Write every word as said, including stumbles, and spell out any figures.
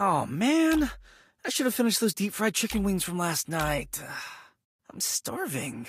Oh, man. I should have finished those deep-fried chicken wings from last night. I'm starving.